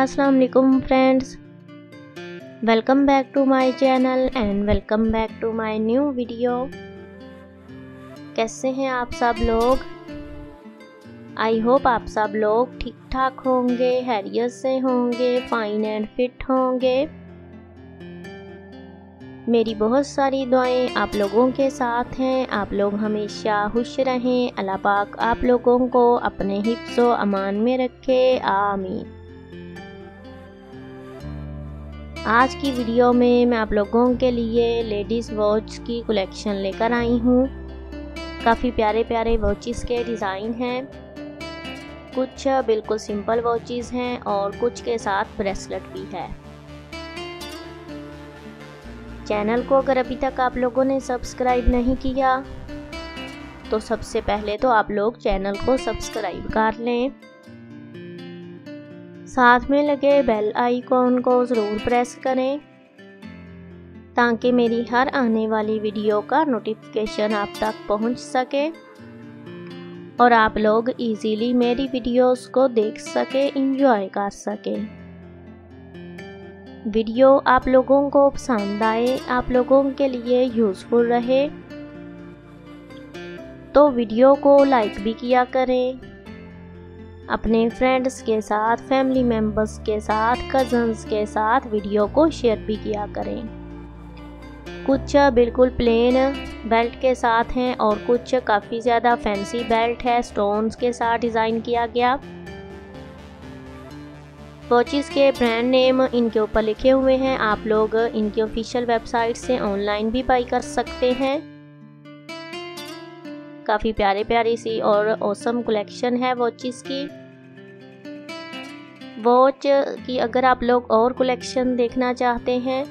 अस्सलाम वालेकुम friends, welcome back to my channel and welcome back to my new video. कैसे हैं आप सब लोग? आई होप आप सब लोग ठीक ठाक होंगे, हैरियत से होंगे, फाइन एंड फिट होंगे। मेरी बहुत सारी दुआएं आप लोगों के साथ हैं। आप लोग हमेशा खुश रहें। अल्लाह पाक आप लोगों को अपने हिफ्ज़ो अमान में रखे, आमीन। आज की वीडियो में मैं आप लोगों के लिए लेडीज़ वॉच की कलेक्शन लेकर आई हूँ। काफ़ी प्यारे प्यारे वॉचेस के डिज़ाइन हैं, कुछ बिल्कुल सिंपल वॉचेस हैं और कुछ के साथ ब्रेसलेट भी है। चैनल को अगर अभी तक आप लोगों ने सब्सक्राइब नहीं किया तो सबसे पहले तो आप लोग चैनल को सब्सक्राइब कर लें, साथ में लगे बेल आइकॉन को ज़रूर प्रेस करें ताकि मेरी हर आने वाली वीडियो का नोटिफिकेशन आप तक पहुंच सके और आप लोग इजीली मेरी वीडियोस को देख सके, एंजॉय कर सके। वीडियो आप लोगों को पसंद आए, आप लोगों के लिए यूज़फुल रहे तो वीडियो को लाइक भी किया करें। अपने फ्रेंड्स के साथ, फैमिली मेम्बर्स के साथ, कज़न्स के साथ वीडियो को शेयर भी किया करें। कुछ बिल्कुल प्लेन बेल्ट के साथ हैं और कुछ काफ़ी ज़्यादा फैंसी बेल्ट है, स्टोन्स के साथ डिज़ाइन किया गया। वॉचेस के ब्रांड नेम इनके ऊपर लिखे हुए हैं। आप लोग इनके ऑफिशियल वेबसाइट से ऑनलाइन भी बाई कर सकते हैं। काफ़ी प्यारे प्यारी सी और ऑसम कलेक्शन है वॉचेस की। वॉच की अगर आप लोग और कलेक्शन देखना चाहते हैं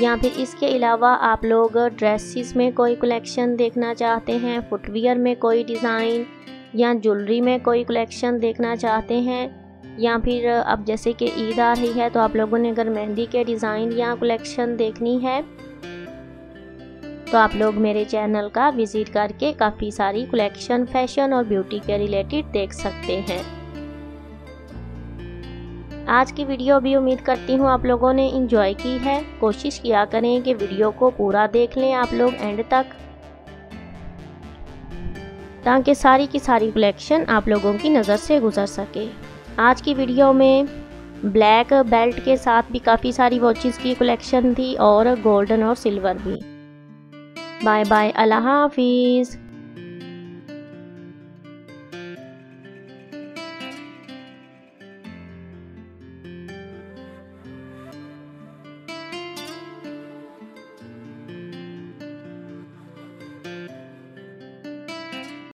या फिर इसके अलावा आप लोग ड्रेसेस में कोई कलेक्शन देखना चाहते हैं, फुटवियर में कोई डिज़ाइन या ज्वेलरी में कोई कलेक्शन देखना चाहते हैं, या फिर अब जैसे कि ईद आ रही है तो आप लोगों ने अगर मेहंदी के डिज़ाइन या कलेक्शन देखनी है तो आप लोग मेरे चैनल का विज़िट करके काफ़ी सारी कलेक्शन फैशन और ब्यूटी के रिलेटेड देख सकते हैं। आज की वीडियो भी उम्मीद करती हूँ आप लोगों ने एंजॉय की है। कोशिश किया करें कि वीडियो को पूरा देख लें आप लोग एंड तक, ताकि सारी की सारी कलेक्शन आप लोगों की नज़र से गुजर सके। आज की वीडियो में ब्लैक बेल्ट के साथ भी काफ़ी सारी वॉचेस की कलेक्शन थी और गोल्डन और सिल्वर भी। बाय बाय, अल्लाह हाफिज़।